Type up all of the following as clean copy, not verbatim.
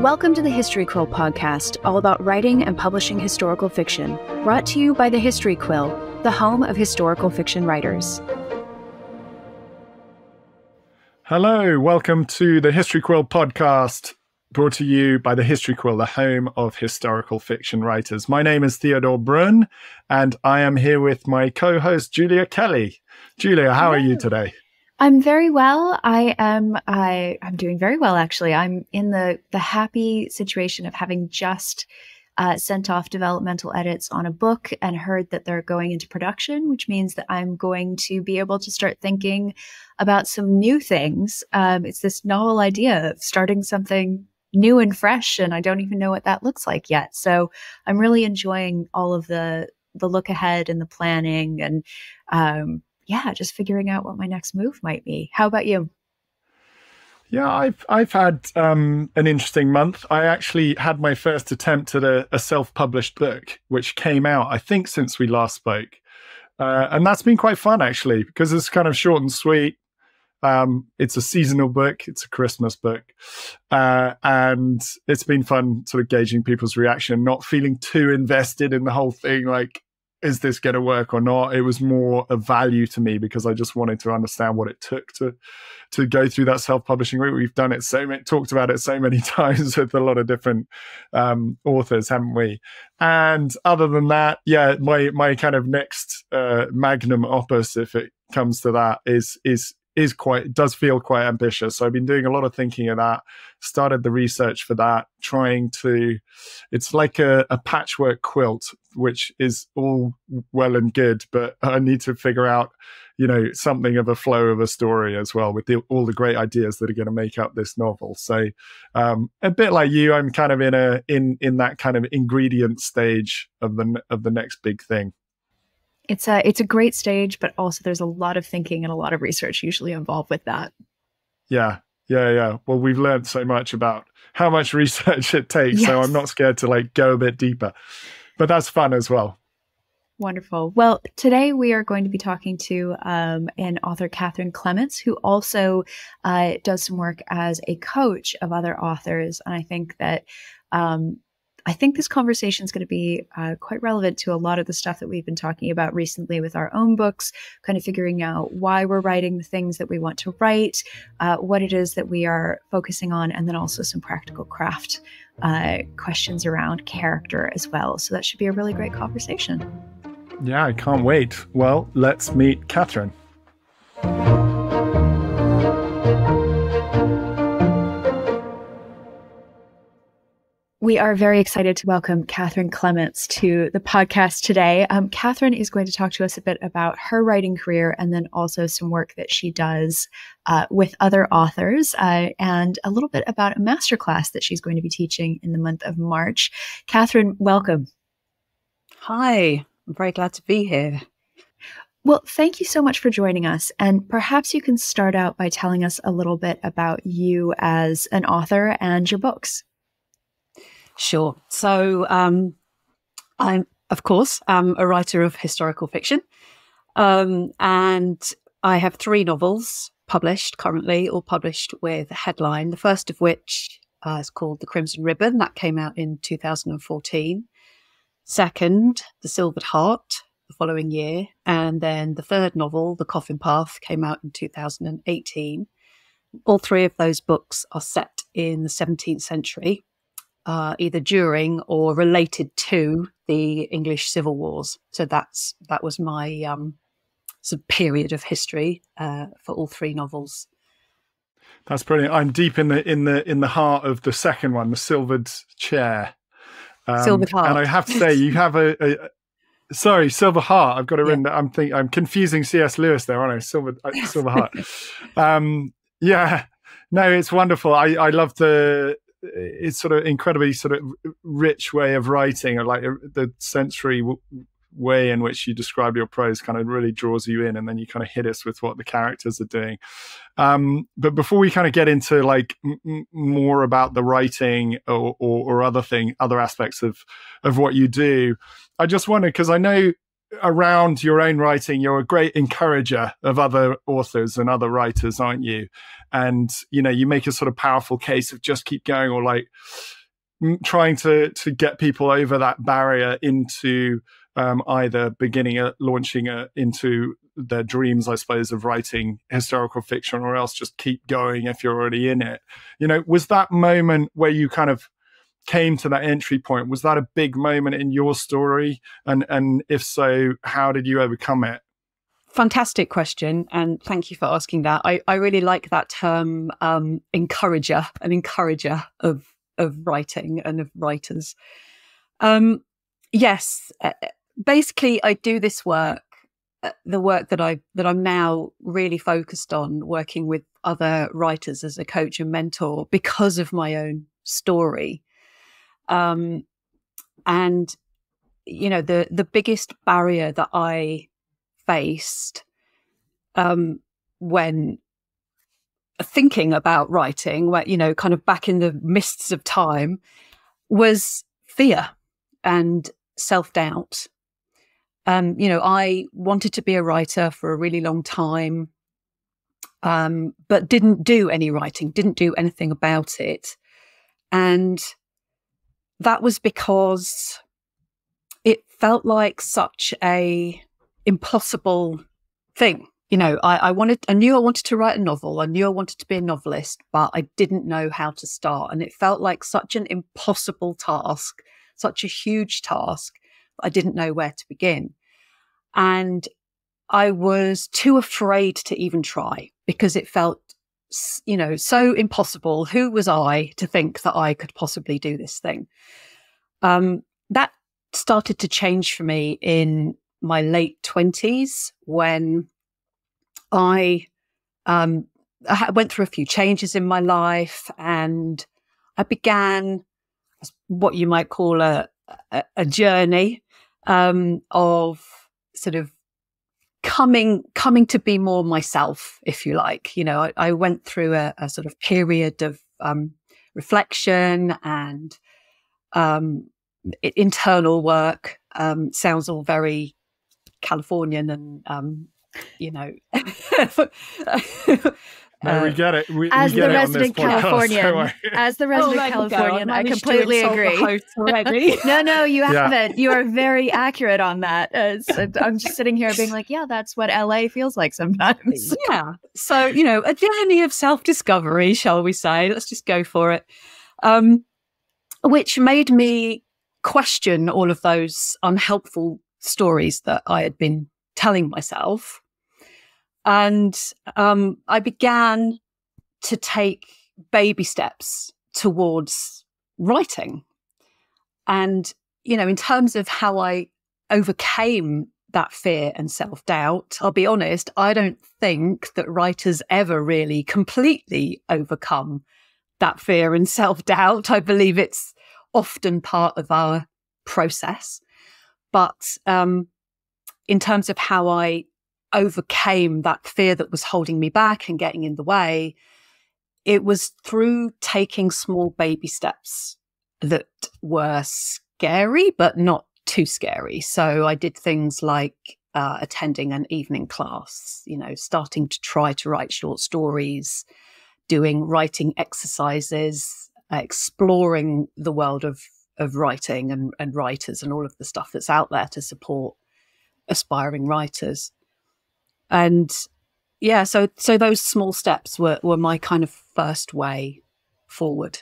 Welcome to the History Quill podcast, all about writing and publishing historical fiction, brought to you by the History Quill, the home of historical fiction writers. Hello, welcome to the History Quill podcast, brought to you by the History Quill, the home of historical fiction writers. My name is Theodore Brun, and I am here with my co-host, Julia Kelly. Julia, how are you today? I'm very well. I'm doing very well, actually. I'm in the happy situation of having just sent off developmental edits on a book and heard that they're going into production, which means that I'm going to be able to start thinking about some new things. It's this novel idea of starting something new and fresh, and I don't even know what that looks like yet. So I'm really enjoying all of the look ahead and the planning and, yeah, just figuring out what my next move might be. How about you? Yeah, I've had an interesting month. I actually had my first attempt at a self-published book, which came out, I think, since we last spoke. And that's been quite fun, actually, because it's kind of short and sweet. It's a seasonal book. It's a Christmas book. And it's been fun sort of gauging people's reaction, not feeling too invested in the whole thing, like, is this going to work or not? It was more a value to me because I just wanted to understand what it took to go through that self-publishing route. We've done it talked about it so many times with a lot of different authors, haven't we? And other than that, yeah, my kind of next magnum opus, if it comes to that, does feel quite ambitious. So I've been doing a lot of thinking of that, started the research for that, trying to, it's like a patchwork quilt, which is all well and good, but I need to figure out, you know, something of a flow of a story as well with all the great ideas that are going to make up this novel. So a bit like you, I'm kind of in that kind of ingredient stage of the next big thing. It's a great stage, but also there's a lot of thinking and a lot of research usually involved with that. Yeah. Well, we've learned so much about how much research it takes, yes. So I'm not scared to like go a bit deeper. But that's fun as well. Wonderful. Well, today we are going to be talking to an author, Katherine Clements, who also does some work as a coach of other authors, and I think that. I think this conversation is going to be quite relevant to a lot of the stuff that we've been talking about recently with our own books, kind of figuring out why we're writing the things that we want to write, what it is that we are focusing on, and then also some practical craft questions around character as well. So that should be a really great conversation. Yeah, I can't wait. Well, let's meet Katherine. We are very excited to welcome Katherine Clements to the podcast today. Katherine is going to talk to us a bit about her writing career and then also some work that she does with other authors and a little bit about a masterclass that she's going to be teaching in the month of March. Katherine, welcome. Hi, I'm very glad to be here. Well, thank you so much for joining us. And perhaps you can start out by telling us a little bit about you as an author and your books. Sure. So I'm, of course, a writer of historical fiction, and I have three novels published currently, all published with a headline, the first of which is called The Crimson Ribbon. That came out in 2014. Second, The Silvered Heart, the following year. And then the third novel, The Coffin Path, came out in 2018. All three of those books are set in the 17th century. Either during or related to the English Civil Wars. So that was my period of history for all three novels. That's brilliant. I'm deep in the heart of the second one, the Silvered Chair. Silvered Heart. And I have to say, you have sorry, Silver Heart. I've got to remember. I'm confusing C.S. Lewis there, aren't I? Silver Heart. Yeah. No, it's wonderful. I love the. It's sort of incredibly sort of rich way of writing, or like the sensory way in which you describe your prose kind of really draws you in, and then you kind of hit us with what the characters are doing. But before we kind of get into like more about the writing or other aspects of what you do, I just wonder, because I know around your own writing, you're a great encourager of other authors and other writers, aren't you? And, you know, you make a sort of powerful case of just keep going, or like trying to get people over that barrier into either beginning a launching into their dreams, I suppose, of writing historical fiction, or else just keep going if you're already in it. You know, was that moment where you kind of came to that entry point, was that a big moment in your story? And if so, how did you overcome it? Fantastic question, and thank you for asking that. I really like that term, an encourager of writing and of writers. Yes, basically I do this work, the work that I'm now really focused on, working with other writers as a coach and mentor, because of my own story. And, you know, the biggest barrier that I faced when thinking about writing, you know, kind of back in the mists of time, was fear and self-doubt. You know, I wanted to be a writer for a really long time, but didn't do any writing, didn't do anything about it. And that was because it felt like such a impossible thing. You know, I knew I wanted to write a novel. I knew I wanted to be a novelist, but I didn't know how to start. And it felt like such an impossible task, such a huge task. I didn't know where to begin. And I was too afraid to even try, because it felt, you know, so impossible. Who was I to think that I could possibly do this thing? That started to change for me in my late 20s, when I went through a few changes in my life, and I began what you might call a journey of sort of coming to be more myself, if you like. You know, I went through a sort of period of reflection and internal work. Sounds all very Californian and, you know. No, we get it. As the resident Californian, I completely agree. No, you haven't. You are very accurate on that. So I'm just sitting here being like, yeah, that's what LA feels like sometimes. Yeah. So, you know, a journey of self-discovery, shall we say? Let's just go for it. Which made me question all of those unhelpful stories that I had been telling myself. And I began to take baby steps towards writing. And, you know, in terms of how I overcame that fear and self-doubt, I'll be honest, I don't think that writers ever really completely overcome that fear and self-doubt. I believe it's often part of our process. But in terms of how I overcame that fear that was holding me back and getting in the way, it was through taking small baby steps that were scary, but not too scary. So I did things like attending an evening class, you know, starting to try to write short stories, doing writing exercises, exploring the world of writing and writers and all of the stuff that's out there to support aspiring writers. And yeah, so those small steps were my kind of first way forward.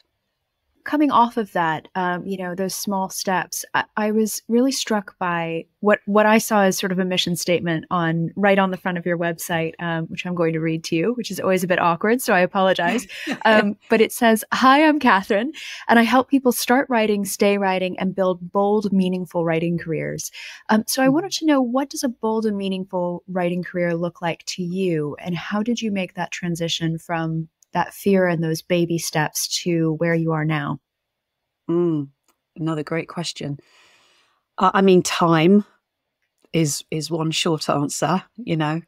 Coming off of that, you know, those small steps, I was really struck by what I saw as sort of a mission statement right on the front of your website, which I'm going to read to you, which is always a bit awkward, so I apologize. But it says, "Hi, I'm Katherine, and I help people start writing, stay writing, and build bold, meaningful writing careers." So I wanted to know, what does a bold and meaningful writing career look like to you, and how did you make that transition from that fear and those baby steps to where you are now? Another great question. I mean, time is one short answer, you know,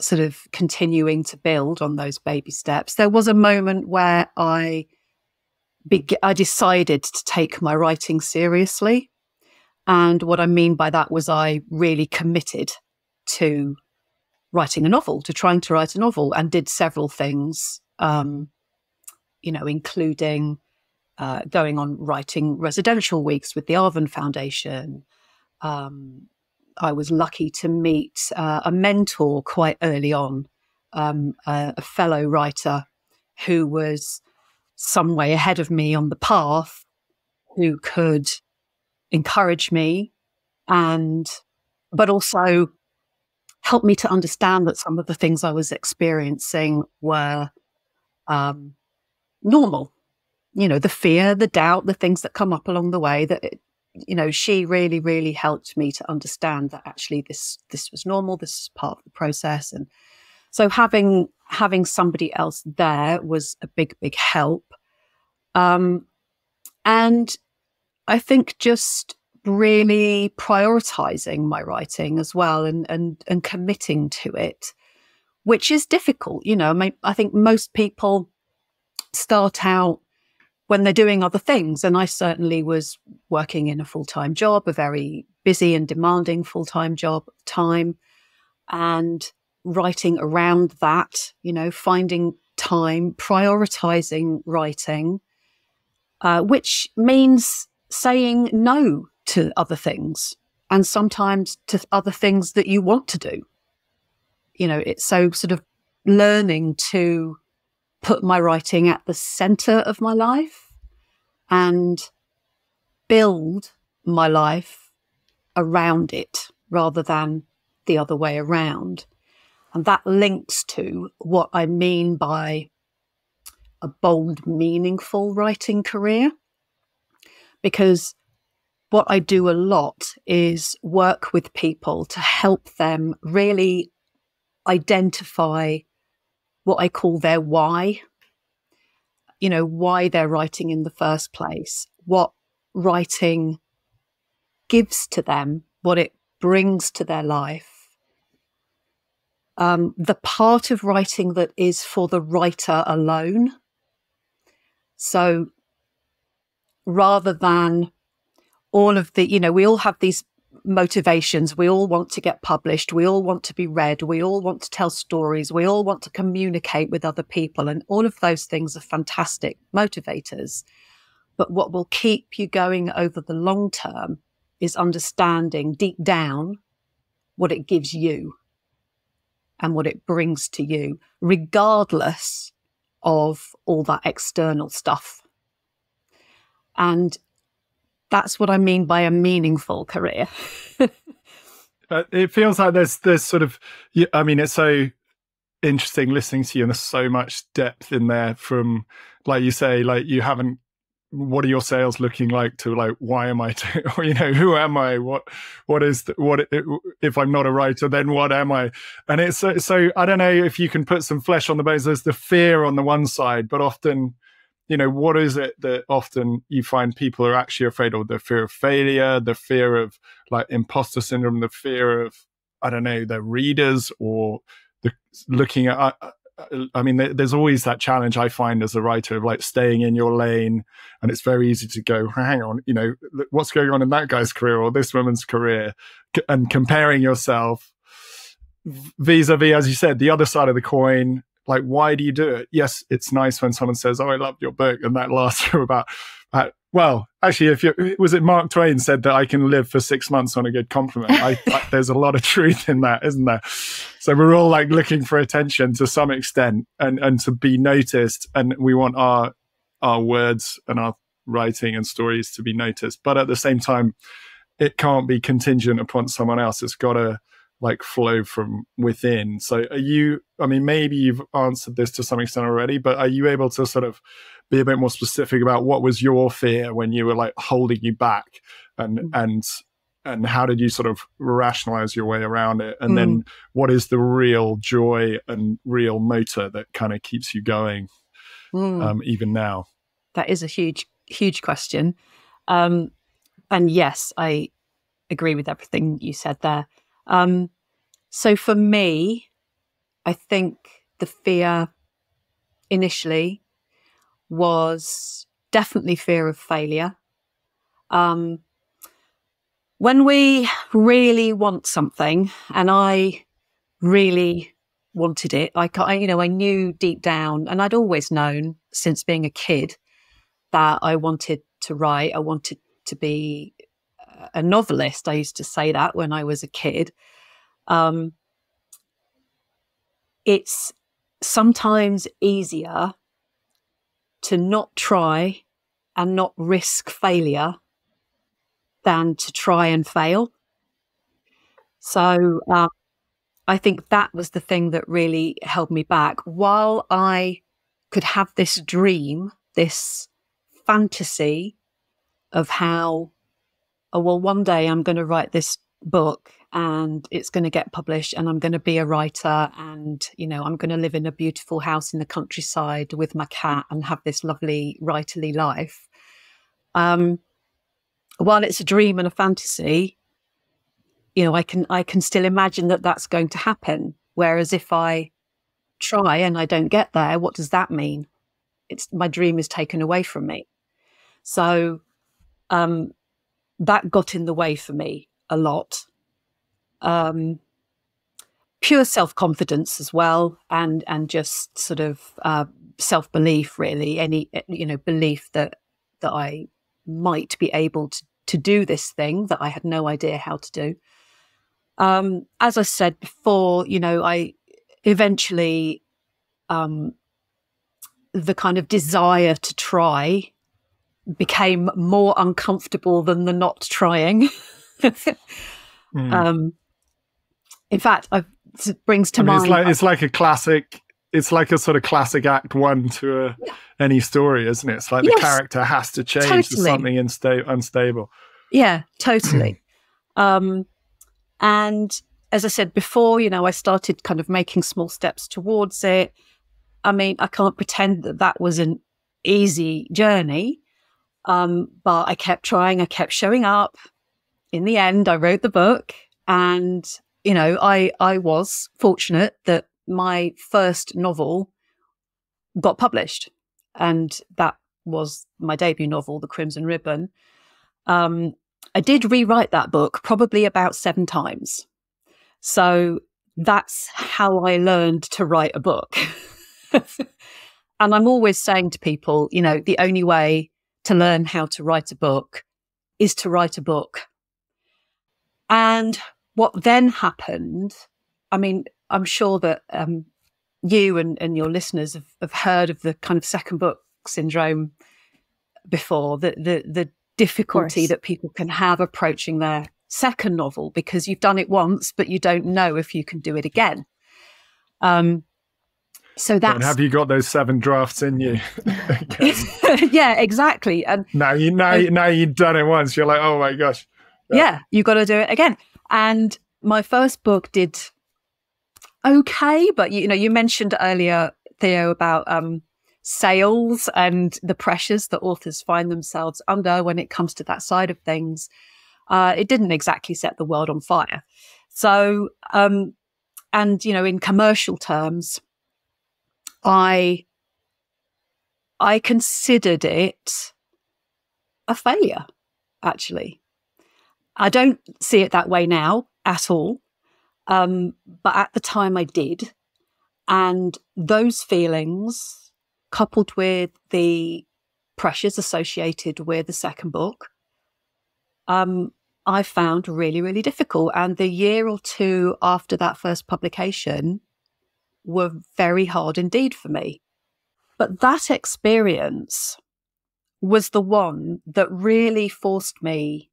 sort of continuing to build on those baby steps. There was a moment where I decided to take my writing seriously. And what I mean by that was I really committed to writing a novel, to trying to write a novel, and did several things, including going on writing residential weeks with the Arvon Foundation. I was lucky to meet a mentor quite early on, a fellow writer who was some way ahead of me on the path, who could encourage me but also help me to understand that some of the things I was experiencing were normal. You know, the fear, the doubt, the things that come up along the way, that she really, really helped me to understand that actually this was normal, this is part of the process. And so having somebody else there was a big, big help. And I think just really prioritizing my writing as well and committing to it, which is difficult. I think most people start out when they're doing other things. And I certainly was working in a full-time job, a very busy and demanding full-time job at the time, and writing around that, finding time, prioritizing writing, which means saying no to other things, and sometimes to other things that you want to do. It's so sort of learning to put my writing at the center of my life and build my life around it rather than the other way around. And that links to what I mean by a bold, meaningful writing career, because what I do a lot is work with people to help them really identify what I call their why, why they're writing in the first place, what writing gives to them, what it brings to their life. The part of writing that is for the writer alone. So rather than all of the, we all have these motivations. We all want to get published. We all want to be read. We all want to tell stories. We all want to communicate with other people. And all of those things are fantastic motivators. But what will keep you going over the long term is understanding deep down what it gives you and what it brings to you, regardless of all that external stuff. And that's what I mean by a meaningful career. It feels like there's sort of, I mean, it's so interesting listening to you, and there's so much depth in there from, like you say, like you haven't, what are your sales looking like, to like, why am I, who am I? What is, if I'm not a writer, then what am I? And it's so I don't know if you can put some flesh on the bones. There's the fear on the one side, but often, what is it that often you find people are actually afraid of? The fear of failure, the fear of like imposter syndrome, the fear of, their readers, or the looking at, I mean, there's always that challenge I find as a writer of like staying in your lane. And it's very easy to go, hang on, what's going on in that guy's career or this woman's career, and comparing yourself vis-a-vis, as you said, the other side of the coin. Like, why do you do it? Yes, it's nice when someone says, oh, I loved your book. And that lasts for about, well, actually, was it Mark Twain said that I can live for 6 months on a good compliment? There's a lot of truth in that, isn't there? So we're all like looking for attention to some extent, and to be noticed. And we want our words and our writing and stories to be noticed. But at the same time, it can't be contingent upon someone else. It's got to like flow from within. So are you, I mean, maybe you've answered this to some extent already, but are you able to sort of be a bit more specific about what was your fear when you were like holding you back, and how did you sort of rationalize your way around it? And then what is the real joy and real motor that kind of keeps you going even now? That is a huge, huge question. And yes, I agree with everything you said there. So for me, I think the fear initially was definitely fear of failure. When we really want something, and I really wanted it, I knew deep down, and I'd always known since being a kid that I wanted to write. I wanted to be a novelist. I used to say that when I was a kid. It's sometimes easier to not try and not risk failure than to try and fail. So I think that was the thing that really held me back. While I could have this dream, this fantasy of how, oh, well, one day I'm going to write this book and it's going to get published and I'm going to be a writer and, you know, I'm going to live in a beautiful house in the countryside with my cat and have this lovely writerly life. While it's a dream and a fantasy, you know, I can still imagine that that's going to happen. Whereas if I try and I don't get there, what does that mean? It's my dream is taken away from me. So that got in the way for me a lot. Pure self-confidence as well, and just sort of self-belief, really. Any, you know, belief that I might be able to do this thing that I had no idea how to do. As I said before, you know, I eventually the kind of desire to try became more uncomfortable than the not trying. In fact, it brings to mind. It's like a sort of classic act one to any story, isn't it? It's like the character has to change to something unstable. Yeah, totally. And as I said before, you know, I started kind of making small steps towards it. I mean, I can't pretend that that was an easy journey, but I kept trying. I kept showing up. In the end, I wrote the book, and, you know, I was fortunate that my first novel got published, and that was my debut novel, The Crimson Ribbon. I did rewrite that book probably about 7 times. So that's how I learned to write a book. And I'm always saying to people, you know, the only way to learn how to write a book is to write a book. And what then happened, I mean, I'm sure that you and your listeners have heard of the kind of second book syndrome before, the difficulty that people can have approaching their second novel because you've done it once, but you don't know if you can do it again. So that's... And have you got those 7 drafts in you? Yeah, exactly. And now you've done it once, you're like, oh my gosh. Yeah, you've got to do it again. And my first book did... okay, but you know, you mentioned earlier, Theo, about sales and the pressures that authors find themselves under when it comes to that side of things. It didn't exactly set the world on fire. So, and you know, in commercial terms, I considered it a failure. Actually, I don't see it that way now at all. But at the time I did, and those feelings coupled with the pressures associated with the second book, I found really, really difficult. And the year or two after that first publication were very hard indeed for me. But that experience was the one that really forced me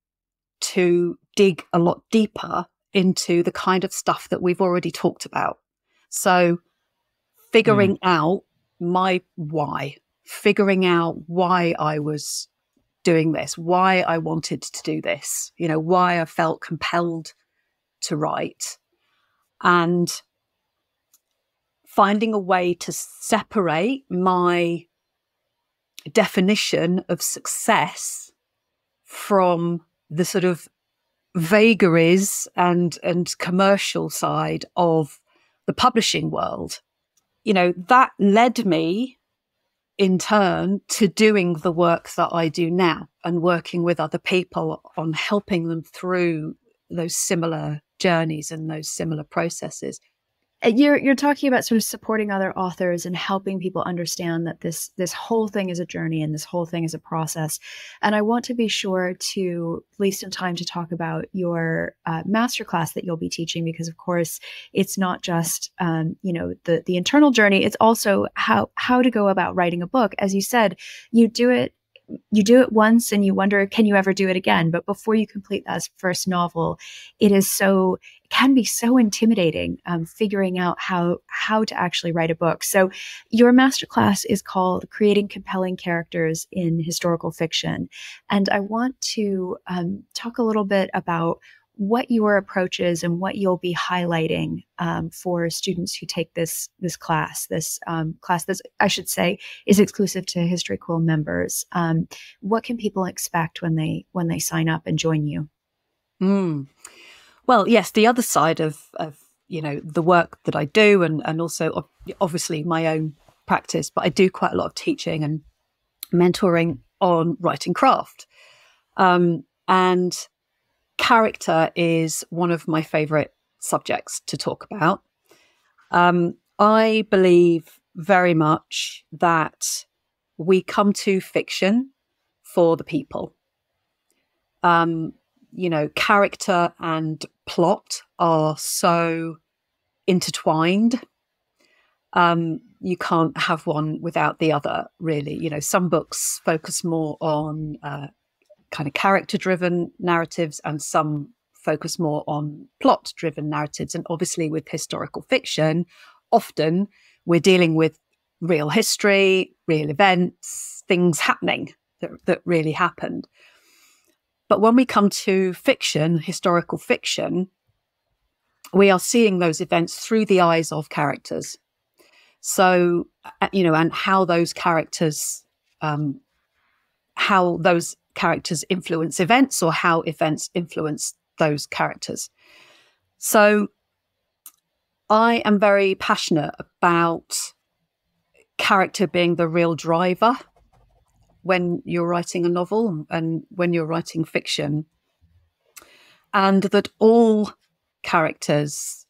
to dig a lot deeper into the kind of stuff that we've already talked about. So figuring out my why, figuring out why I was doing this, why I wanted to do this, you know, why I felt compelled to write, and finding a way to separate my definition of success from the sort of vagaries and commercial side of the publishing world. You know, that led me in turn to doing the work that I do now and working with other people on helping them through those similar journeys and those similar processes. You're talking about sort of supporting other authors and helping people understand that this whole thing is a journey and this whole thing is a process. And I want to be sure to leave some time to talk about your masterclass that you'll be teaching, because of course it's not just the internal journey. It's also how to go about writing a book. As you said, you do it once and you wonder, can you ever do it again? But before you complete that first novel, it can be so intimidating, figuring out how to actually write a book. So your masterclass is called Creating Compelling Characters in Historical Fiction. And I want to talk a little bit about what your approach is and what you'll be highlighting for students who take this class that I should say is exclusive to History Quill members. What can people expect when they sign up and join you? Well, yes, the other side of the work that I do and also obviously my own practice, but I do quite a lot of teaching and mentoring on writing craft. And character is one of my favourite subjects to talk about. I believe very much that we come to fiction for the people. Character and plot are so intertwined. You can't have one without the other, really. Some books focus more on kind of character-driven narratives and some focus more on plot-driven narratives. And obviously with historical fiction, often we're dealing with real history, real events, things happening that really happened. But when we come to fiction, historical fiction, we are seeing those events through the eyes of characters. So, and how those characters influence events or how events influence those characters. So I am very passionate about character being the real driver when you're writing a novel and when you're writing fiction, and that all characters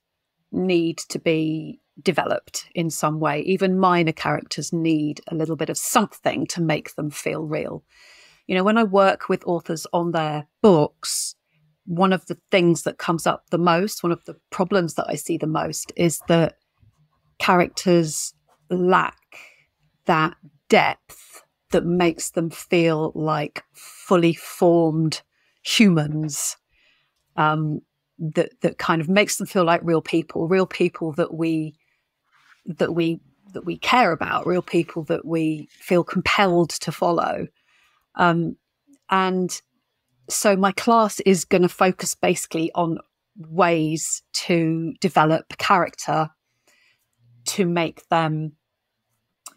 need to be developed in some way. Even minor characters need a little bit of something to make them feel real. When I work with authors on their books, one of the things that comes up the most, one of the problems that I see the most, is that characters lack that depth that makes them feel like fully formed humans, that kind of makes them feel like real people that we care about, real people that we feel compelled to follow. And so my class is going to focus basically on ways to develop character to make them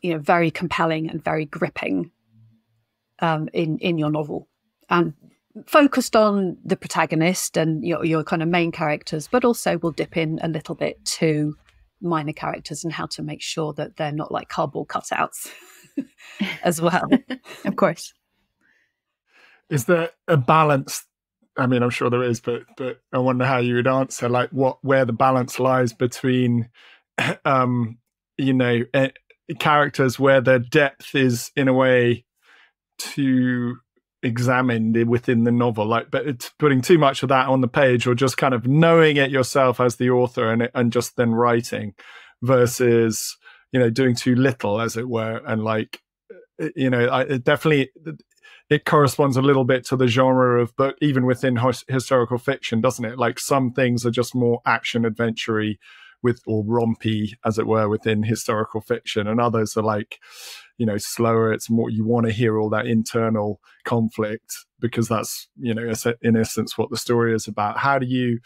very compelling and very gripping in your novel, and focused on the protagonist and your kind of main characters, but also we'll dip in a little bit to minor characters and how to make sure that they're not like cardboard cutouts as well. Of course. Is there a balance? I mean, I'm sure there is, but I wonder how you would answer, like where the balance lies between, characters where their depth is in a way to examine within the novel, but it's putting too much of that on the page or just kind of knowing it yourself as the author and just then writing, versus doing too little, as it were. And it corresponds a little bit to the genre of book, even within historical fiction, doesn't it? Like some things are just more action adventure-y or rompy, as it were, within historical fiction, and others are slower. It's more, you want to hear all that internal conflict because that's, in essence, what the story is about. How do you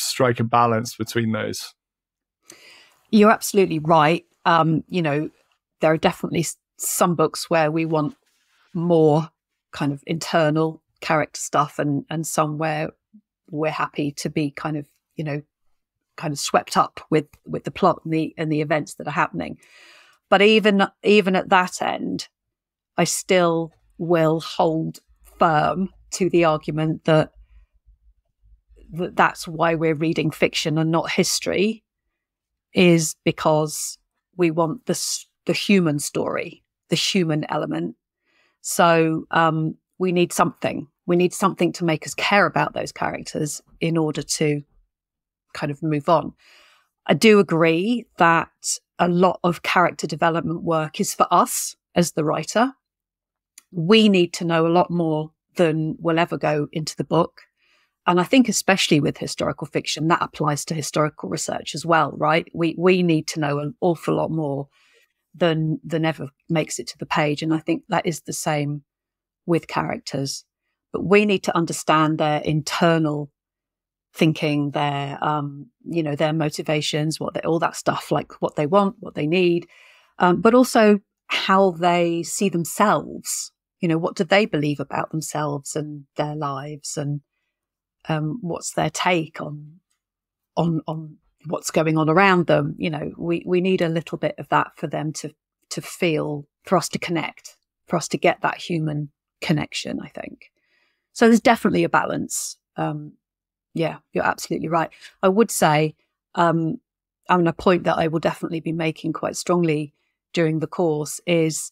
strike a balance between those? You're absolutely right. There are definitely some books where we want more kind of internal character stuff, and some where we're happy to be kind of swept up with the plot and the events that are happening. But even at that end, I still will hold firm to the argument that that's why we're reading fiction and not history, is because we want the human story, the human element. So we need something. We need something to make us care about those characters in order to kind of move on. I do agree that a lot of character development work is for us as the writer. We need to know a lot more than will ever go into the book. And I think especially with historical fiction, that applies to historical research as well, right? We need to know an awful lot more than ever makes it to the page. And I think that is the same with characters. But we need to understand their internal thinking, their you know, their motivations, all that stuff, like what they want, what they need, but also how they see themselves. You know, what do they believe about themselves and their lives, and what's their take on what's going on around them? You know, we need a little bit of that for them to feel, for us to connect, for us to get that human connection, I think. So there's definitely a balance. Yeah, you're absolutely right. I would say, I mean, a point that I will definitely be making quite strongly during the course is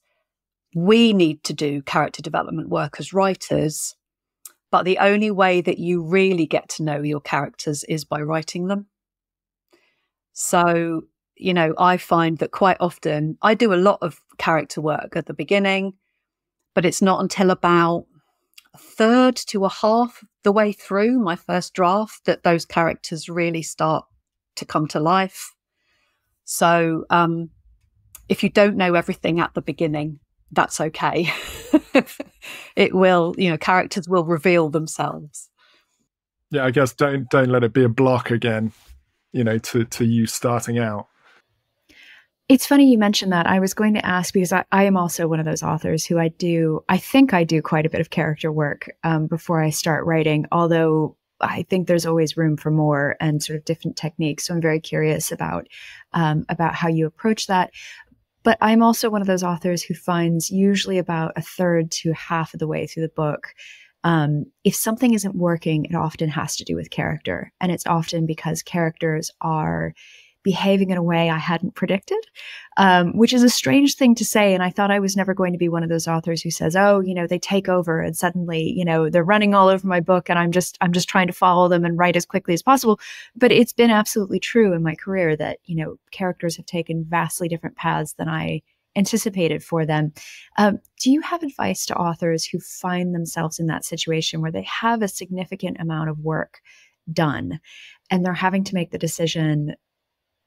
we need to do character development work as writers, but the only way that you really get to know your characters is by writing them. So, you know, I find that quite often I do a lot of character work at the beginning, but it's not until about a third to a half the way through my first draft that those characters really start to come to life. So if you don't know everything at the beginning, that's okay. It will, you know, characters will reveal themselves. Yeah, I guess don't let it be a block again, you know, to you starting out. It's funny you mentioned that. I was going to ask, because I am also one of those authors who I think I do quite a bit of character work before I start writing, although I think there's always room for more and sort of different techniques. So I'm very curious about how you approach that. But I'm also one of those authors who finds usually about a third to half of the way through the book, if something isn't working, it often has to do with character. And it's often because characters are behaving in a way I hadn't predicted, which is a strange thing to say. And I thought I was never going to be one of those authors who says, oh, you know, they take over and suddenly, you know, they're running all over my book and I'm just trying to follow them and write as quickly as possible. But it's been absolutely true in my career that, you know, characters have taken vastly different paths than I anticipated for them. Do you have advice to authors who find themselves in that situation where they have a significant amount of work done and they're having to make the decision,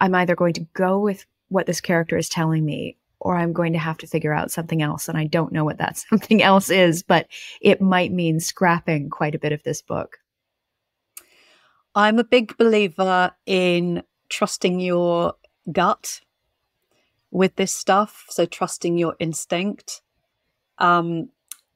I'm either going to go with what this character is telling me, or I'm going to have to figure out something else. And I don't know what that something else is, but it might mean scrapping quite a bit of this book. I'm a big believer in trusting your gut with this stuff. So trusting your instinct. And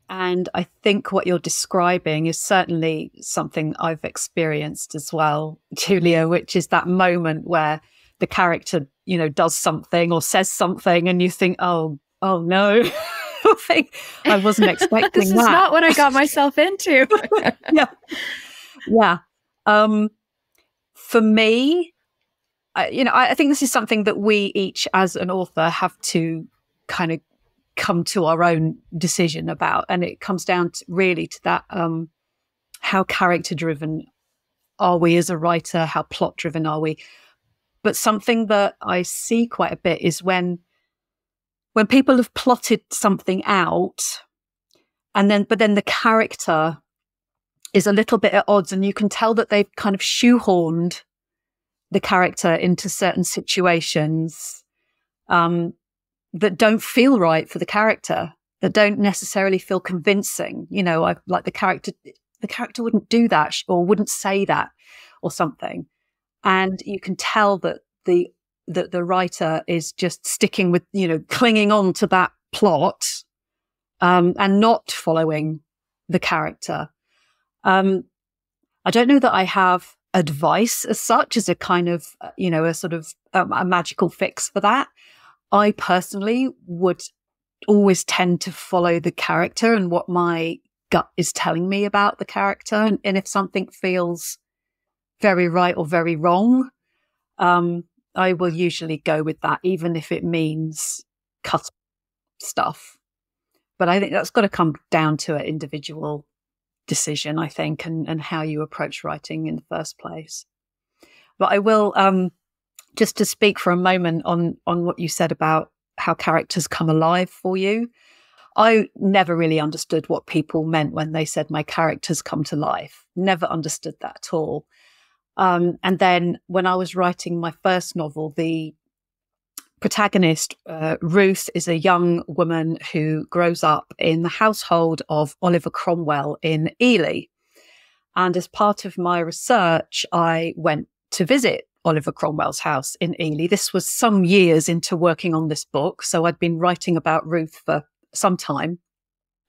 I think what you're describing is certainly something I've experienced as well, Julia, which is that moment where the character, you know, does something or says something and you think, oh no, I wasn't expecting this is not what I got myself into. Yeah. For me, I think this is something that we each as an author have to kind of come to our own decision about. And it comes down to, really to that, how character driven are we as a writer? How plot driven are we? But something that I see quite a bit is when people have plotted something out but then the character is a little bit at odds, and you can tell that they've kind of shoehorned the character into certain situations that don't feel right for the character, that don't necessarily feel convincing. You know, like the character wouldn't do that or wouldn't say that or something. And you can tell that the writer is just sticking with, you know, clinging on to that plot and not following the character. I don't know that I have advice as such, as a kind of, you know, a sort of a magical fix for that. I personally would always tend to follow the character and what my gut is telling me about the character. And if something feels very right or very wrong, I will usually go with that, even if it means cutting stuff. But I think that's got to come down to an individual decision, I think, and how you approach writing in the first place. But I will, just to speak for a moment on what you said about how characters come alive for you. I never really understood what people meant when they said my characters come to life. Never understood that at all. And then when I was writing my first novel, the protagonist, Ruth, is a young woman who grows up in the household of Oliver Cromwell in Ely. And as part of my research, I went to visit Oliver Cromwell's house in Ely. This was some years into working on this book, so I'd been writing about Ruth for some time.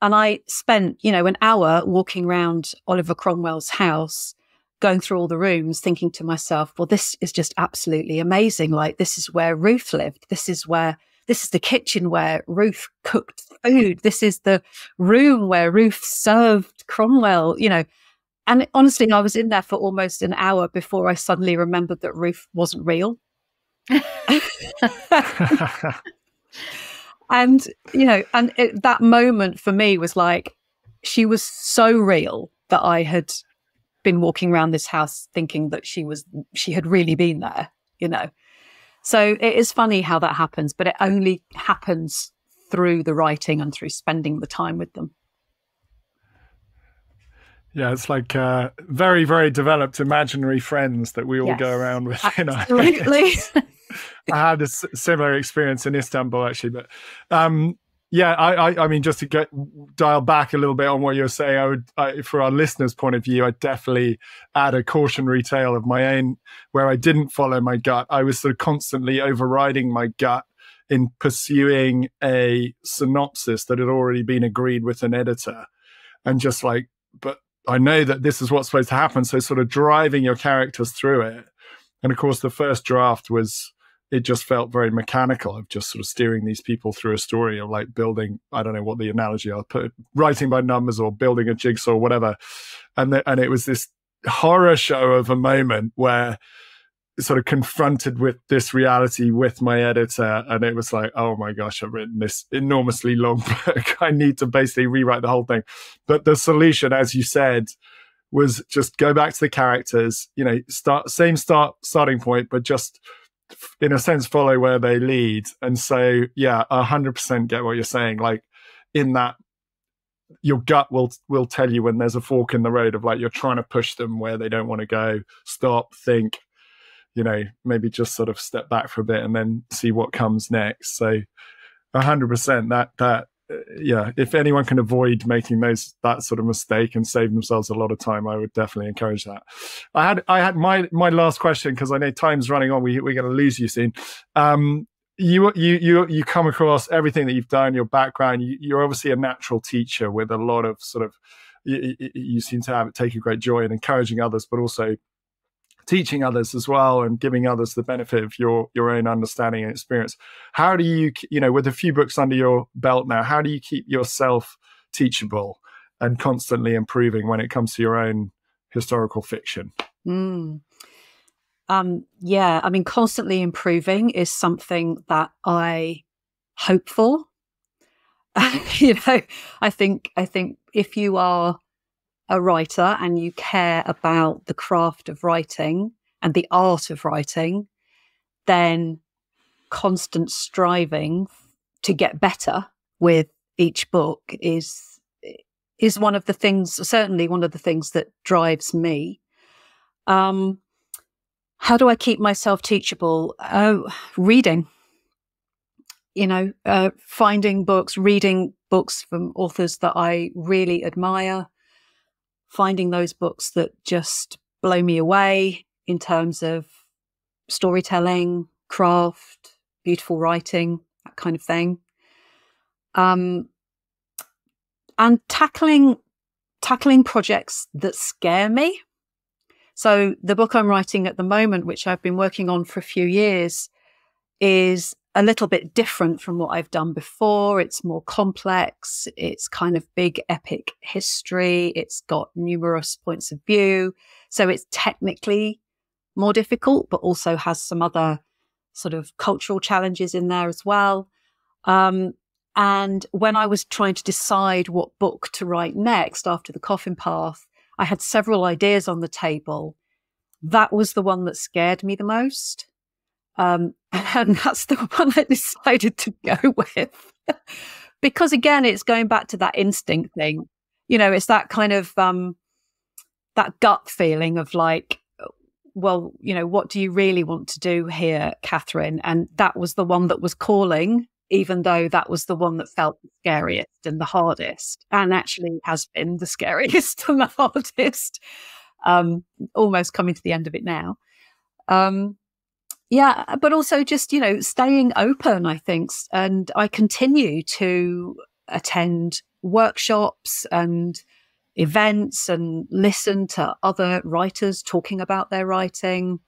And I spent, you know, an hour walking around Oliver Cromwell's house, going through all the rooms, thinking to myself, well, this is just absolutely amazing. Like, this is where Ruth lived. This is the kitchen where Ruth cooked food. This is the room where Ruth served Cromwell, you know. And honestly, I was in there for almost an hour before I suddenly remembered that Ruth wasn't real. And, you know, and it, that moment for me was like, she was so real that I had been walking around this house thinking that she had really been there, you know. So it is funny how that happens, but it only happens through the writing and through spending the time with them. Yeah, it's like very, very developed imaginary friends that we all go around with. Absolutely. I had a similar experience in Istanbul, actually, but yeah, I mean, just to dial back a little bit on what you're saying, I, for our listeners' point of view, I'd definitely add a cautionary tale of my own where I didn't follow my gut. I was sort of constantly overriding my gut in pursuing a synopsis that had already been agreed with an editor, and just like, but I know that this is what's supposed to happen. So sort of driving your characters through it. And of course, the first draft was, it just felt very mechanical of just sort of steering these people through a story of like building, I don't know what the analogy I'll put, writing by numbers or building a jigsaw or whatever. And it was this horror show of a moment where sort of confronted with this reality with my editor. And it was like, oh my gosh, I've written this enormously long book. I need to basically rewrite the whole thing. But the solution, as you said, was just go back to the characters, you know, starting point, but just, in a sense, follow where they lead. And so, yeah, 100% get what you're saying. Like, in that, your gut will tell you when there's a fork in the road of like, you're trying to push them where they don't want to go. Stop, think, you know, maybe just sort of step back for a bit and then see what comes next. So 100% yeah, if anyone can avoid making that sort of mistake and save themselves a lot of time, I would definitely encourage that. I had my last question, because I know time's running on. We're going to lose you soon. You come across everything that you've done, your background. You're obviously a natural teacher with a lot of sort of. You seem to take a great joy in encouraging others, but also teaching others as well, and giving others the benefit of your own understanding and experience. How do you, you know, with a few books under your belt now, how do you keep yourself teachable and constantly improving when it comes to your own historical fiction? Yeah, I mean, constantly improving is something that I hope for. You know, I think if you are a writer and you care about the craft of writing and the art of writing, then constant striving to get better with each book is one of the things, certainly one of the things that drives me. How do I keep myself teachable? Reading, you know, reading books from authors that I really admire, finding those books that just blow me away in terms of storytelling, craft, beautiful writing, that kind of thing. And tackling projects that scare me. So the book I'm writing at the moment, which I've been working on for a few years, is a little bit different from what I've done before. It's more complex. It's kind of big, epic history. It's got numerous points of view. So it's technically more difficult, but also has some other sort of cultural challenges in there as well. And when I was trying to decide what book to write next after The Coffin Path, I had several ideas on the table. That was the one that scared me the most. And that's the one I decided to go with. Because again, it's going back to that instinct thing. You know, it's that kind of, that gut feeling of like, well, you know, what do you really want to do here, Katherine? And that was the one that was calling, even though that was the one that felt the scariest and the hardest, and actually has been the scariest and the hardest, almost coming to the end of it now. Yeah, but also just, you know, staying open, I think. And I continue to attend workshops and events and listen to other writers talking about their writing,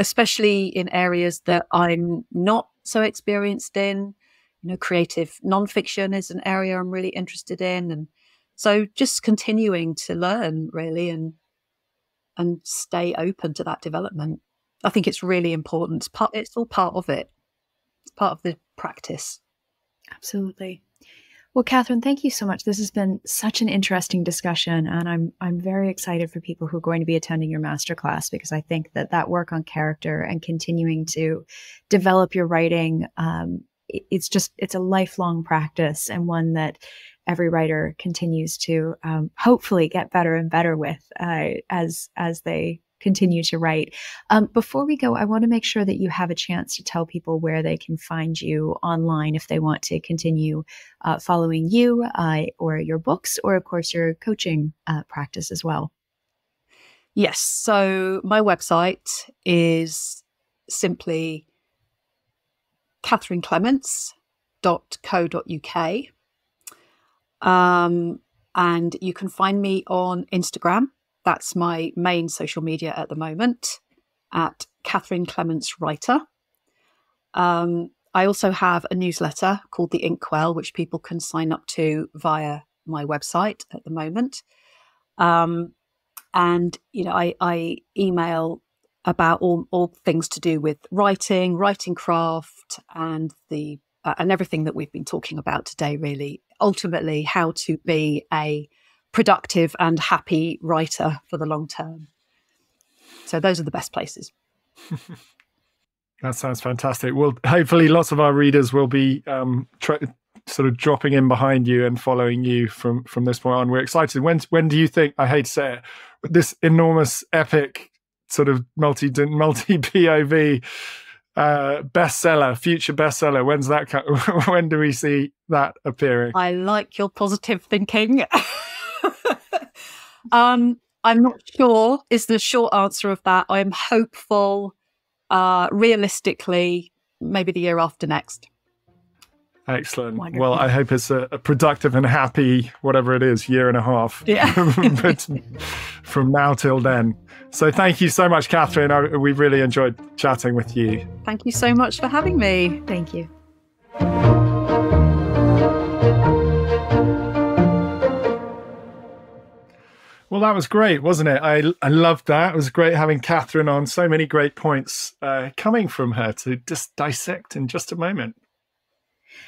especially in areas that I'm not so experienced in. You know, creative nonfiction is an area I'm really interested in, and so just continuing to learn really and stay open to that development. I think it's really important. It's all part of it. It's part of the practice. Absolutely. Well, Katherine, thank you so much. This has been such an interesting discussion, and I'm very excited for people who are going to be attending your masterclass, because I think that that work on character and continuing to develop your writing, it's a lifelong practice, and one that every writer continues to hopefully get better and better with as they continue to write. Before we go, I want to make sure that you have a chance to tell people where they can find you online if they want to continue following you or your books, or of course your coaching practice as well. Yes. So my website is simply katherineclements.co.uk. And you can find me on Instagram. That's my main social media at the moment, at Katherine Clements Writer. I also have a newsletter called The Inkwell, which people can sign up to via my website at the moment. And, you know, I email about all things to do with writing, writing craft, and the and everything that we've been talking about today, really. Ultimately, how to be a productive and happy writer for the long term. So those are the best places. That sounds fantastic. Well, hopefully lots of our readers will be sort of dropping in behind you and following you from this point on. We're excited. When do you think, I hate to say it, this enormous epic sort of multi POV bestseller, future bestseller, when's that when do we see that appearing? I like your positive thinking. I'm not sure is the short answer of that. I'm hopeful, realistically, maybe the year after next. Excellent. Wonderful. Well, I hope it's a productive and happy, whatever it is, year and a half. Yeah. But from now till then. So thank you so much, Katherine. We really enjoyed chatting with you. Thank you so much for having me. Thank you. Well, that was great, wasn't it? I loved that. It was great having Katherine on. So many great points coming from her to just dissect in just a moment.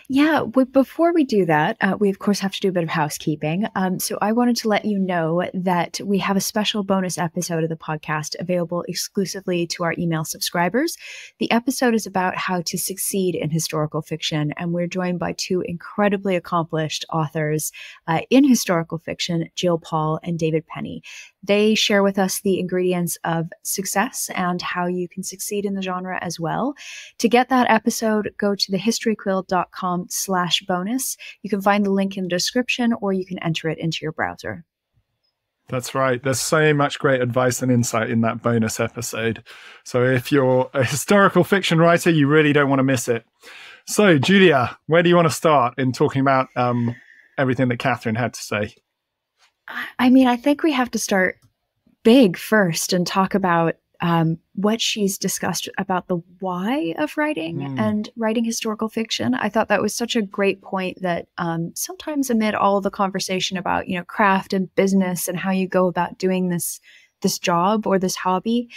Yeah, before we do that, we of course have to do a bit of housekeeping. So I wanted to let you know that we have a special bonus episode of the podcast available exclusively to our email subscribers. The episode is about how to succeed in historical fiction, and we're joined by two incredibly accomplished authors in historical fiction, Gill Paul and David Penny. They share with us the ingredients of success and how you can succeed in the genre as well. To get that episode, go to thehistoryquill.com/bonus. You can find the link in the description, or you can enter it into your browser. That's right. There's so much great advice and insight in that bonus episode. So if you're a historical fiction writer, you really don't want to miss it. So Julia, where do you want to start in talking about everything that Katherine had to say? I mean, I think we have to start big first and talk about what she's discussed about the why of writing and writing historical fiction. I thought that was such a great point that sometimes amid all the conversation about, you know, craft and business and how you go about doing this job or this hobby,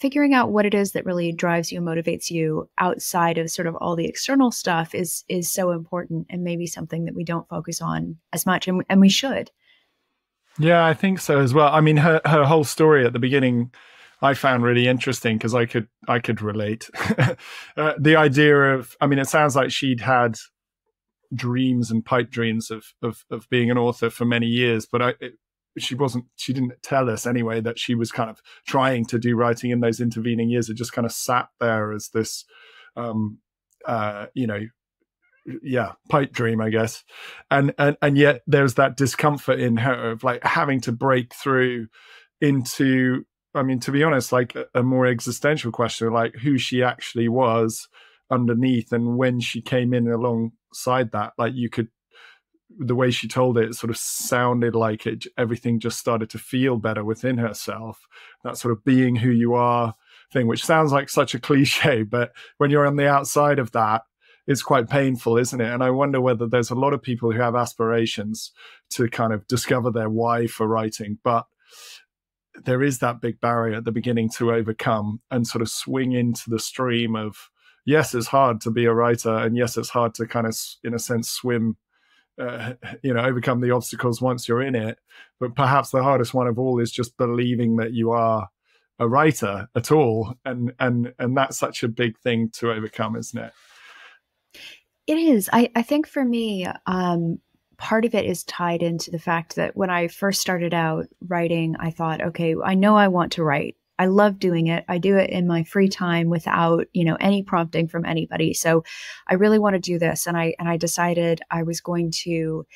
figuring out what it is that really drives you and motivates you outside of sort of all the external stuff is so important, and maybe something that we don't focus on as much, and we should. Yeah, I think so as well. I mean, her whole story at the beginning I found really interesting because I could relate. The idea of, I mean, it sounds like she'd had dreams and pipe dreams of being an author for many years, but she didn't tell us anyway that she was kind of trying to do writing in those intervening years. It just kind of sat there as this, you know, yeah, pipe dream, I guess. And yet there's that discomfort in her of like having to break through into, I mean, to be honest, like a more existential question, like who she actually was underneath. And when she came in alongside that, like you could, the way she told it sort of sounded like it, everything just started to feel better within herself. That sort of being who you are thing, which sounds like such a cliche, but when you're on the outside of that, it's quite painful, isn't it? And I wonder whether there's a lot of people who have aspirations to kind of discover their why for writing, but there is that big barrier at the beginning to overcome and sort of swing into the stream of, yes, it's hard to be a writer, and yes, it's hard to kind of, in a sense, swim, you know, overcome the obstacles once you're in it. But perhaps the hardest one of all is just believing that you are a writer at all. And that's such a big thing to overcome, isn't it? It is. I think for me, part of it is tied into the fact that when I first started out writing, I thought, okay, I know I want to write. I love doing it. I do it in my free time without, you know, any prompting from anybody. So I really want to do this. And I decided I was going to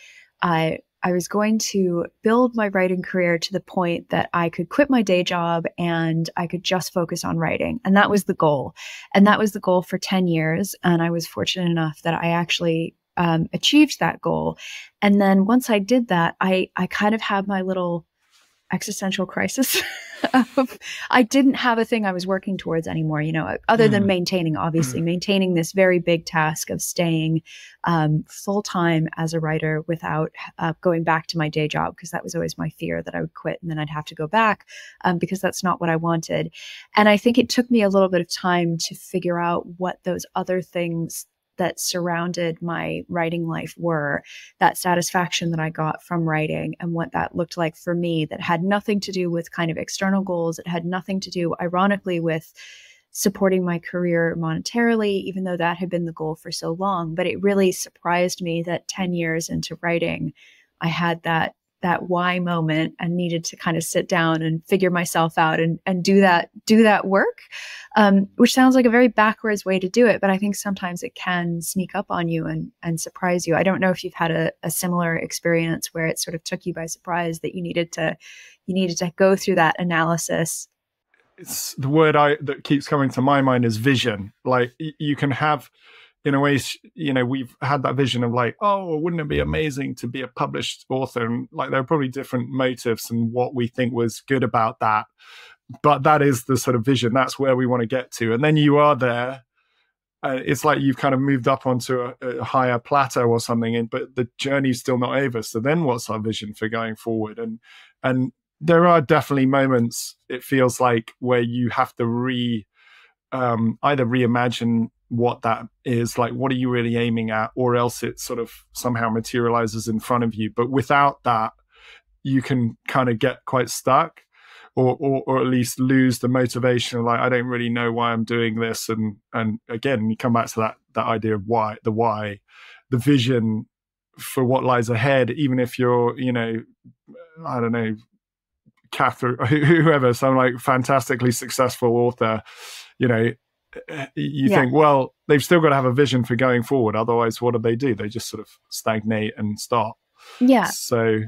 build my writing career to the point that I could quit my day job and I could just focus on writing. And that was the goal. And that was the goal for 10 years. And I was fortunate enough that I actually achieved that goal. And then once I did that, I kind of had my little existential crisis. I didn't have a thing I was working towards anymore, you know, other than maintaining, obviously, maintaining this very big task of staying full time as a writer without going back to my day job, because that was always my fear, that I would quit and then I'd have to go back, because that's not what I wanted. And I think it took me a little bit of time to figure out what those other things that surrounded my writing life were, that satisfaction that I got from writing and what that looked like for me, that had nothing to do with kind of external goals. It had nothing to do, ironically, with supporting my career monetarily, even though that had been the goal for so long. But it really surprised me that 10 years into writing, I had that why moment and needed to kind of sit down and figure myself out and do that work, which sounds like a very backwards way to do it. But I think sometimes it can sneak up on you and surprise you. I don't know if you've had a similar experience where it sort of took you by surprise that you needed to go through that analysis. It's the word that keeps coming to my mind is vision. Like you can have, in a way, you know, we've had that vision of like, oh, wouldn't it be amazing to be a published author? And like, there are probably different motives and what we think was good about that. But that is the sort of vision. That's where we want to get to. And then you are there. It's like you've kind of moved up onto a higher plateau or something, but the journey's still not over. So then what's our vision for going forward? And there are definitely moments, it feels like, where you have to either reimagine what that is, like what are you really aiming at, or else it sort of somehow materializes in front of you. But without that, you can kind of get quite stuck or at least lose the motivation. Like, I don't really know why I'm doing this. And again, you come back to that idea of why, the vision for what lies ahead, even if you're, you know, I don't know, Katherine, whoever, some like fantastically successful author, you know, you think, well, they've still got to have a vision for going forward. Otherwise, what do? They just sort of stagnate and stop. Yeah. So,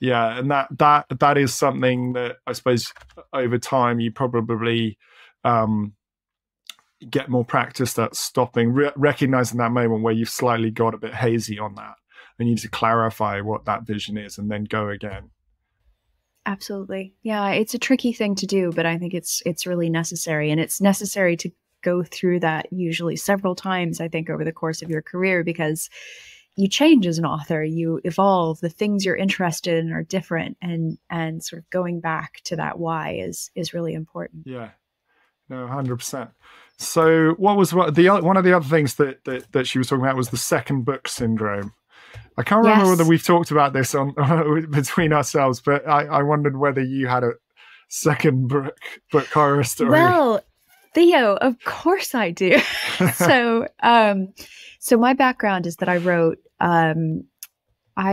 yeah. And that is something that I suppose over time you probably get more practiced at stopping, recognizing that moment where you've slightly got a bit hazy on that. And you need to clarify what that vision is and then go again. Absolutely. Yeah, it's a tricky thing to do, but I think it's really necessary, and it's necessary to go through that usually several times, I think, over the course of your career, because you change as an author, you evolve, the things you're interested in are different, and sort of going back to that why is really important. Yeah, no, 100%. So what was one of the other things that she was talking about was the second book syndrome. I can't remember whether we've talked about this on between ourselves, but I wondered whether you had a second book horror story. Well, Theo, of course I do. So my background is that I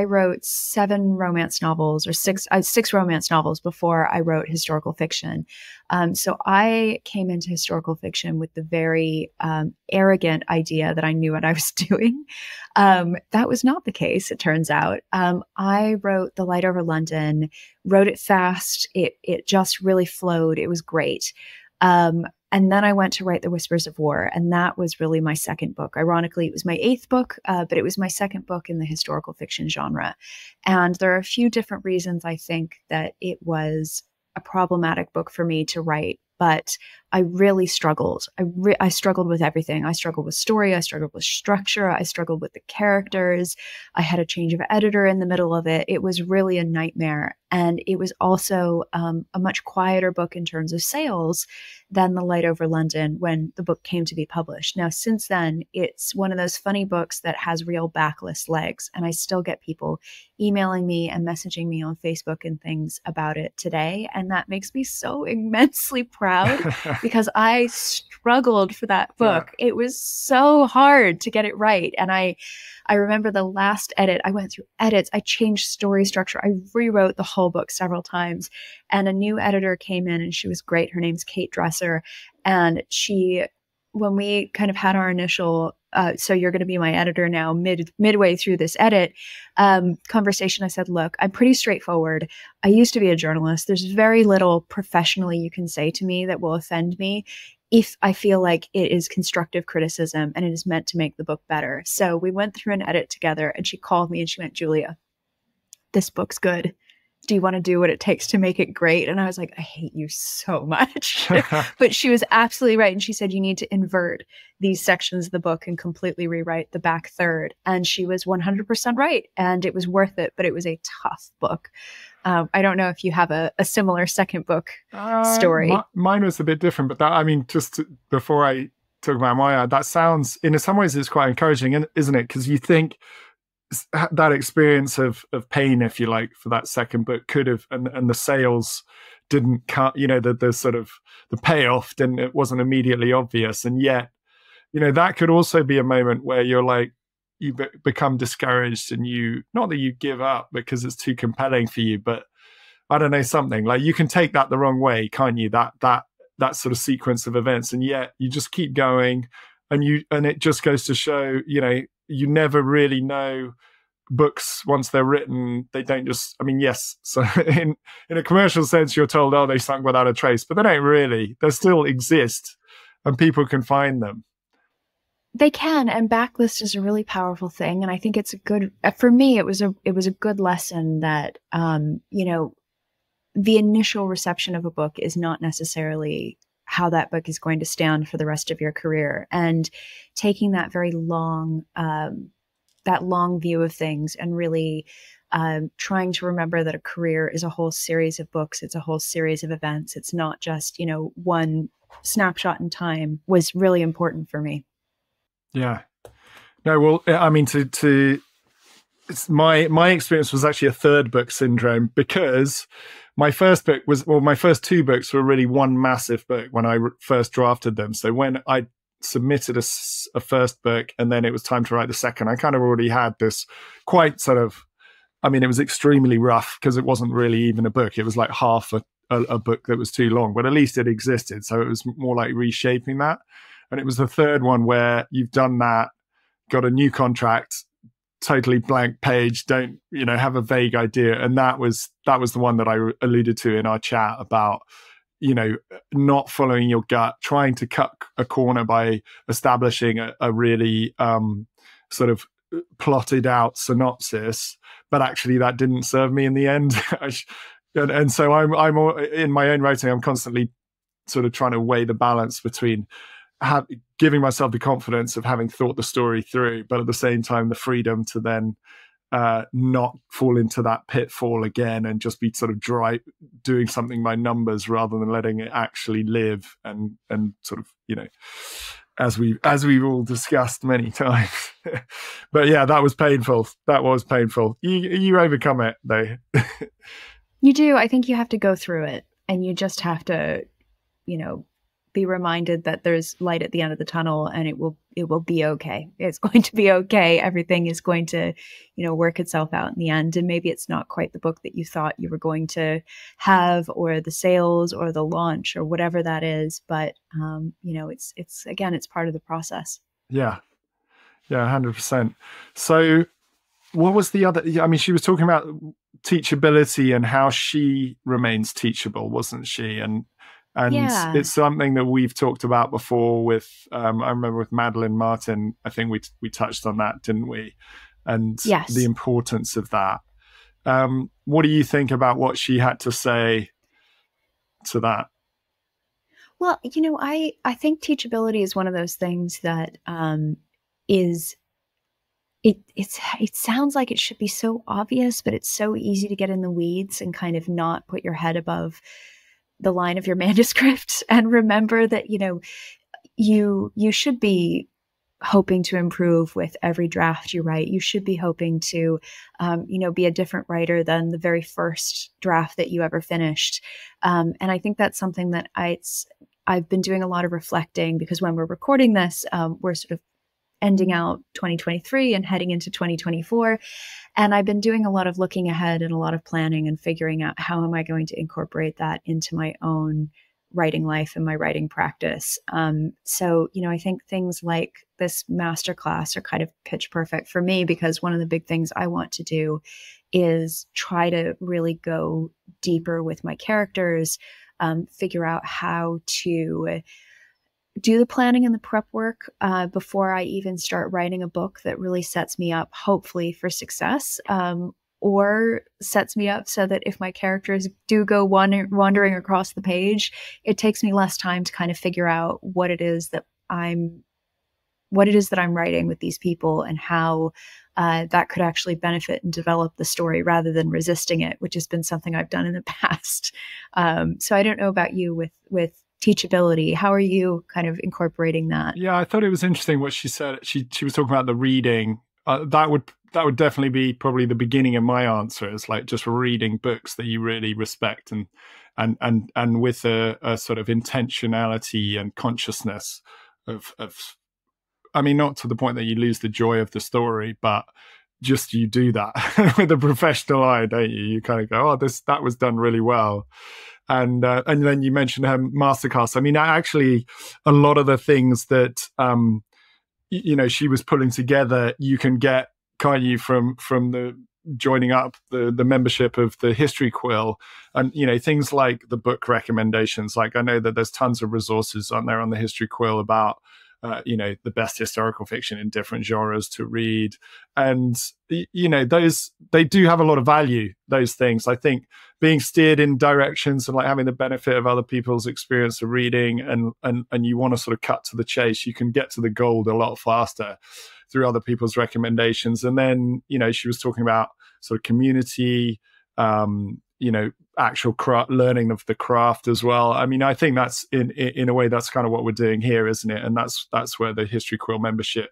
wrote six romance novels before I wrote historical fiction. So I came into historical fiction with the very arrogant idea that I knew what I was doing. That was not the case, it turns out. I wrote The Light Over London, wrote it fast. It just really flowed. It was great. And then I went to write The Whispers of War, and that was really my second book. Ironically, it was my 8th book, but it was my second book in the historical fiction genre. And there are a few different reasons I think that it was a problematic book for me to write, but I really struggled. I struggled with everything. I struggled with story. I struggled with structure. I struggled with the characters. I had a change of editor in the middle of it. It was really a nightmare. And it was also a much quieter book in terms of sales than The Light Over London when the book came to be published. Now, since then, it's one of those funny books that has real backlist legs. And I still get people emailing me and messaging me on Facebook and things about it today. And that makes me so immensely proud because I struggled for that book. Yeah. It was so hard to get it right. And I remember the last edit, I went through edits, I changed story structure, I rewrote the whole book several times. And a new editor came in and she was great. Her name's Kate Dresser. And she, when we kind of had our initial, so you're going to be my editor now, midway through this edit conversation, I said, look, I'm pretty straightforward. I used to be a journalist. There's very little professionally you can say to me that will offend me if I feel like it is constructive criticism and it is meant to make the book better. So we went through an edit together and she called me and she went, Julia, this book's good. Do you want to do what it takes to make it great? And I was like, I hate you so much. But she was absolutely right. And she said, you need to invert these sections of the book and completely rewrite the back third. And she was 100% right. And it was worth it, but it was a tough book. I don't know if you have a similar second book story. Mine was a bit different, but that, I mean, just before I talk about my, that sounds, in some ways, it's quite encouraging, isn't it? Because you think, that experience of pain, if you like, for that second book could have, and the sales didn't cut, you know, the sort of the payoff didn't, it wasn't immediately obvious. And yet, you know, that could also be a moment where you're like, you become discouraged and you, not that you give up because it's too compelling for you, but I don't know, something like you can take that the wrong way, can't you? That sort of sequence of events. And yet you just keep going and it just goes to show, you know, you never really know. Books, once they're written, they don't just, I mean, yes, so in a commercial sense, you're told, oh, they sunk without a trace, but they don't really, they still exist and people can find them. They can. And backlist is a really powerful thing. And I think it's a good, for me, it was a good lesson that, you know, the initial reception of a book is not necessarily how that book is going to stand for the rest of your career, and taking that very long, that long view of things, and really trying to remember that a career is a whole series of books. It's a whole series of events. It's not just, you know, one snapshot in time, was really important for me. Yeah. No, well, I mean, it's my experience was actually a third book syndrome, because my first book was, well, my first two books were really one massive book when I first drafted them. So when I submitted a first book and then it was time to write the second, I kind of already had this quite sort of, I mean, it was extremely rough because it wasn't really even a book. It was like half a book that was too long, but at least it existed. So it was more like reshaping that. And it was the third one where you've done that, got a new contract, totally blank page, don't, you know, have a vague idea. And that was the one that I alluded to in our chat about, you know, not following your gut, trying to cut a corner by establishing a really sort of plotted out synopsis, but actually that didn't serve me in the end. And so I'm in my own writing, I'm constantly sort of trying to weigh the balance between giving myself the confidence of having thought the story through, but at the same time, the freedom to then not fall into that pitfall again and just be sort of doing something by numbers rather than letting it actually live and sort of, you know, as we've all discussed many times. But yeah, that was painful. That was painful. You overcome it though. You do. I think you have to go through it, and you just have to, you know, be reminded that there's light at the end of the tunnel, and it will be okay. It's going to be okay. Everything is going to, you know, work itself out in the end. And maybe it's not quite the book that you thought you were going to have, or the sales or the launch or whatever that is. But, you know, it's again, it's part of the process. Yeah. Yeah. 100%. So what was the other, I mean, she was talking about teachability and how she remains teachable, wasn't she? And yeah. It's something that we've talked about before with, I remember with Madeline Martin, I think we touched on that, didn't we? And yes. The importance of that. What do you think about what she had to say to that? Well, you know, I think teachability is one of those things that it sounds like it should be so obvious, but it's so easy to get in the weeds and kind of not put your head above the line of your manuscript and remember that, you know, you should be hoping to improve with every draft you write. You should be hoping to, you know, be a different writer than the very first draft that you ever finished. And I think that's something that I've been doing a lot of reflecting, because when we're recording this, we're sort of ending out 2023 and heading into 2024. And I've been doing a lot of looking ahead and a lot of planning and figuring out how am I going to incorporate that into my own writing life and my writing practice. So, you know, I think things like this masterclass are kind of pitch perfect for me, because one of the big things I want to do is try to really go deeper with my characters, figure out how to do the planning and the prep work before I even start writing a book that really sets me up, hopefully, for success, or sets me up so that if my characters do go wandering across the page, it takes me less time to kind of figure out what it is that I'm writing with these people and how that could actually benefit and develop the story rather than resisting it, which has been something I've done in the past. So I don't know about you with teachability. How are you kind of incorporating that? Yeah, I thought it was interesting what she said. She was talking about the reading. That would definitely be probably the beginning of my answer. It's like just reading books that you really respect and with a sort of intentionality and consciousness of, I mean, not to the point that you lose the joy of the story, but just you do that with a professional eye, don't you? You kind of go, oh, that was done really well. And then you mentioned her masterclass. I mean, actually, a lot of the things that you know, she was pulling together, you can get, can't you, from the joining up the membership of the History Quill, and you know, things like the book recommendations. Like I know that there's tons of resources on there on the History Quill about you know, the best historical fiction in different genres to read, and you know, those, they do have a lot of value, those things. I think being steered in directions and like having the benefit of other people's experience of reading, and you want to sort of cut to the chase, you can get to the gold a lot faster through other people's recommendations. And then, you know, she was talking about sort of community, you know, actual craft, learning of the craft as well. I mean, I think that's in a way, that's kind of what we're doing here, isn't it? And that's where the History Quill membership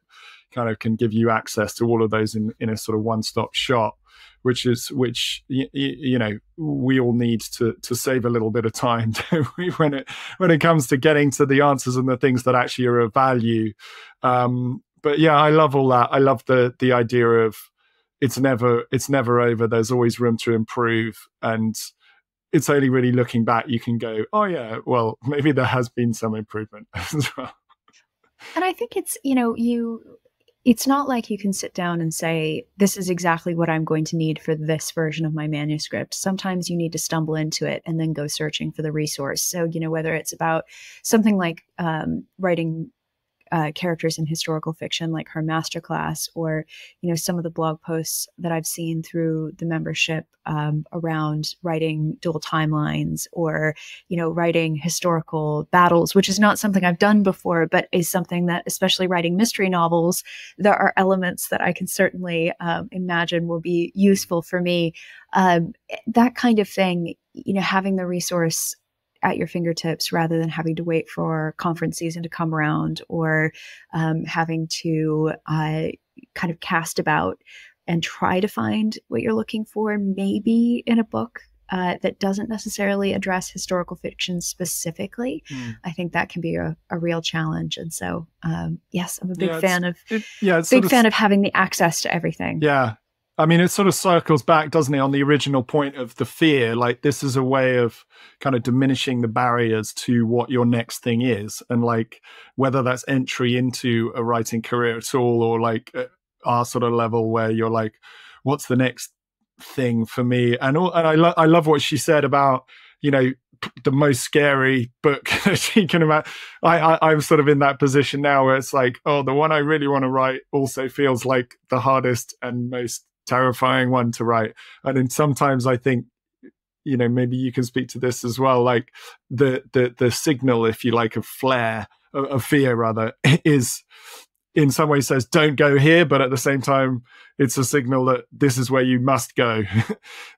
kind of can give you access to all of those in a sort of one-stop shop, which you know, we all need to save a little bit of time, don't we, when it comes to getting to the answers and the things that actually are of value. But yeah, I love all that. I love the idea of, it's never over. There's always room to improve, and it's only really looking back you can go, oh yeah, well, maybe there has been some improvement as well. And I think it's, you know, it's not like you can sit down and say, this is exactly what I'm going to need for this version of my manuscript. Sometimes you need to stumble into it and then go searching for the resource. So, you know, whether it's about something like writing characters in historical fiction, like her masterclass, or, you know, some of the blog posts that I've seen through the membership around writing dual timelines, or, you know, writing historical battles, which is not something I've done before, but is something that, especially writing mystery novels, there are elements that I can certainly imagine will be useful for me. That kind of thing, you know, having the resource at your fingertips rather than having to wait for conference season to come around, or having to kind of cast about and try to find what you're looking for, maybe in a book that doesn't necessarily address historical fiction specifically. Mm. I think that can be a real challenge. And so, yes, I'm a big fan of having the access to everything. Yeah. I mean, it sort of circles back, doesn't it, on the original point of the fear. Like, this is a way of kind of diminishing the barriers to what your next thing is. And like, whether that's entry into a writing career at all, or like our sort of level where you're like, what's the next thing for me? And I love what she said about, you know, the most scary book she can imagine. I'm sort of in that position now where it's like, oh, the one I really want to write also feels like the hardest and most terrifying one to write. And then sometimes I think, you know, maybe you can speak to this as well, like the signal, if you like, of flare of fear rather, is in some way says don't go here, but at the same time it's a signal that this is where you must go.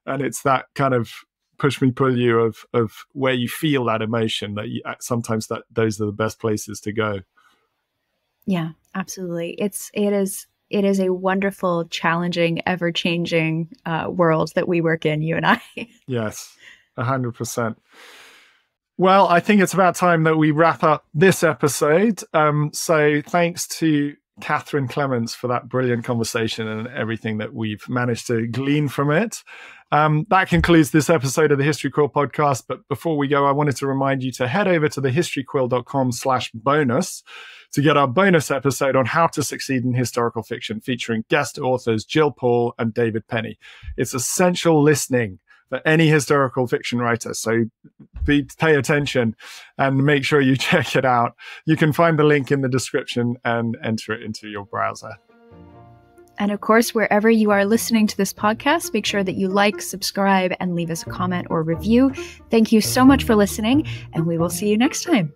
And it's that kind of push me pull you of where you feel that emotion, that you, sometimes that those are the best places to go. Yeah, absolutely. It is a wonderful, challenging, ever-changing world that we work in, you and I. Yes, 100%. Well, I think it's about time that we wrap up this episode. So thanks to Katherine Clements for that brilliant conversation and everything that we've managed to glean from it. That concludes this episode of the History Quill podcast. But before we go, I wanted to remind you to head over to thehistoryquill.com/bonus to get our bonus episode on how to succeed in historical fiction, featuring guest authors Gill Paul and David Penny. It's essential listening for any historical fiction writer, so pay attention and make sure you check it out. You can find the link in the description and enter it into your browser. And of course, wherever you are listening to this podcast, make sure that you like, subscribe, and leave us a comment or review. Thank you so much for listening, and we will see you next time.